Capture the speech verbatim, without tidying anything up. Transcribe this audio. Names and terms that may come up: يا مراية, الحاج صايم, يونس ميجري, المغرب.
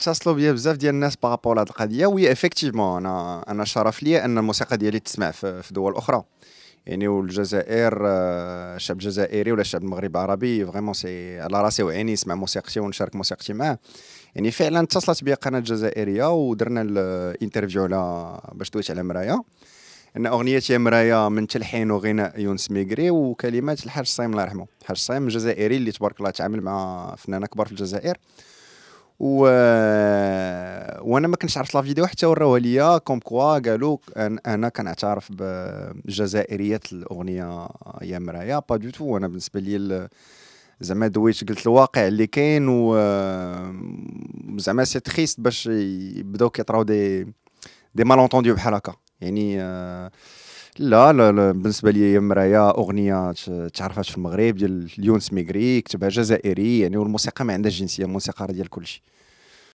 اتصلوا بيا بزاف ديال الناس بارابور لهاد القضيه، وي ايفيكتيفمون انا انا شرف ليا ان الموسيقى ديالي تسمع في دول اخرى يعني. والجزائر الشعب الجزائري ولا الشعب المغرب العربي فريمون سي على راسي وعيني يسمع موسيقتي ونشارك موسيقتي معاه يعني. فعلا اتصلت بيا قناه جزائريه ودرنا الانترفيو على باش دويت على مرايا، ان اغنيتي مرايا من تلحين وغناء يونس ميجري وكلمات الحاج صايم الله يرحمه. الحاج صايم جزائري اللي تبارك الله تعامل مع فنانه كبار في الجزائر، و وانا ما كنتش عرفت لا فيديو حتى وراوها ليا كوم كوا قالوا انا كنعترف بجزائريه الاغنيه يا مرايا با دو تو. انا بالنسبه لي زعما دويت قلت الواقع اللي كاين، و زعما سي تريست باش يبداو كيطراو دي دي مالونطونديو بحال هكا يعني. لا لا, لا بالنسبه لي يا مرايا اغنيه تعرفات في المغرب ديال يونس ميجري كتبها جزائري يعني، والموسيقى ما عندها جنسيه، الموسيقى ديال كلشي.